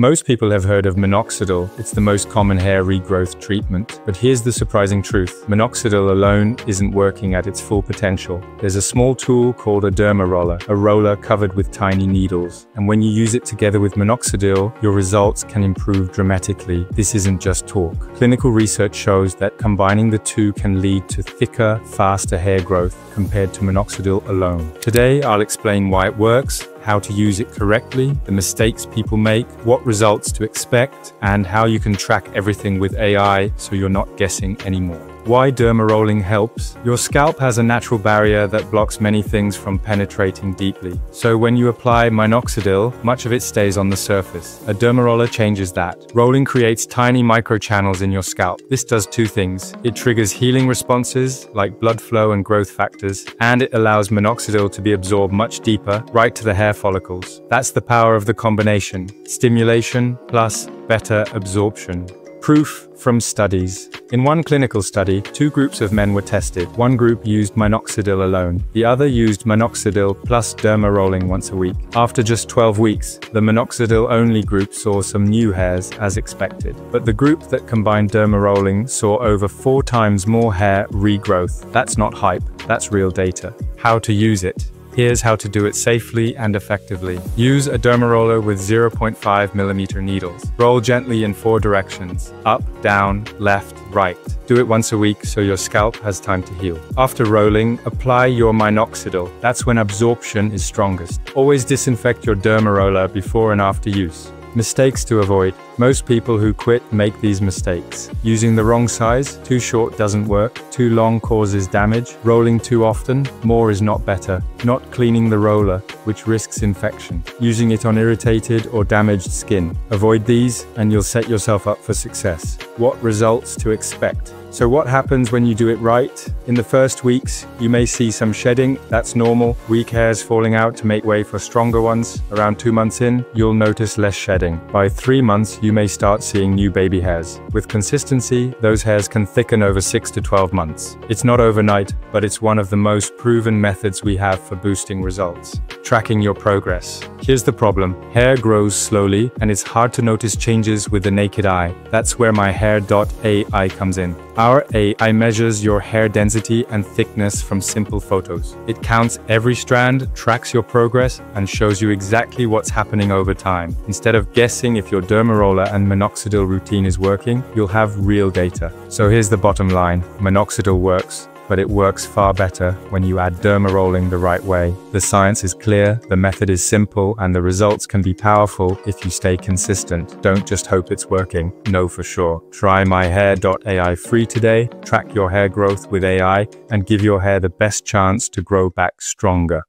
Most people have heard of minoxidil. It's the most common hair regrowth treatment. But here's the surprising truth. Minoxidil alone isn't working at its full potential. There's a small tool called a dermaroller, a roller covered with tiny needles. And when you use it together with minoxidil, your results can improve dramatically. This isn't just talk. Clinical research shows that combining the two can lead to thicker, faster hair growth compared to minoxidil alone. Today, I'll explain why it works, how to use it correctly, the mistakes people make, what results to expect, and how you can track everything with AI so you're not guessing anymore. Why dermarolling helps? Your scalp has a natural barrier that blocks many things from penetrating deeply. So when you apply minoxidil, much of it stays on the surface. A dermaroller changes that. Rolling creates tiny microchannels in your scalp. This does two things. It triggers healing responses like blood flow and growth factors, and it allows minoxidil to be absorbed much deeper, right to the hair follicles. That's the power of the combination. Stimulation plus better absorption. Proof from studies. In one clinical study, two groups of men were tested. One group used minoxidil alone. The other used minoxidil plus dermarolling once a week. After just 12 weeks, the minoxidil-only group saw some new hairs as expected. But the group that combined dermarolling saw over 4 times more hair regrowth. That's not hype, that's real data. How to use it. Here's how to do it safely and effectively. Use a dermaroller with 0.5mm needles. Roll gently in 4 directions: up, down, left, right. Do it once a week so your scalp has time to heal. After rolling, apply your minoxidil. That's when absorption is strongest. Always disinfect your dermaroller before and after use. Mistakes to avoid. Most people who quit make these mistakes. Using the wrong size, too short doesn't work, too long causes damage, rolling too often, more is not better, not cleaning the roller, which risks infection, using it on irritated or damaged skin. Avoid these and you'll set yourself up for success. What results to expect? So what happens when you do it right? In the first weeks, you may see some shedding, that's normal, weak hairs falling out to make way for stronger ones. Around 2 months in, you'll notice less shedding. By 3 months, you may start seeing new baby hairs. With consistency, those hairs can thicken over 6 to 12 months. It's not overnight, but it's one of the most proven methods we have for boosting results. Tracking your progress. Here's the problem. Hair grows slowly, and it's hard to notice changes with the naked eye. That's where MyHair.ai comes in. Our AI measures your hair density and thickness from simple photos. It counts every strand, tracks your progress, and shows you exactly what's happening over time. Instead of guessing if your dermaroller and minoxidil routine is working, you'll have real data. So here's the bottom line. Minoxidil works, but it works far better when you add dermarolling the right way. The science is clear, the method is simple, and the results can be powerful if you stay consistent. Don't just hope it's working, know for sure. Try MyHair.ai free today, track your hair growth with AI, and give your hair the best chance to grow back stronger.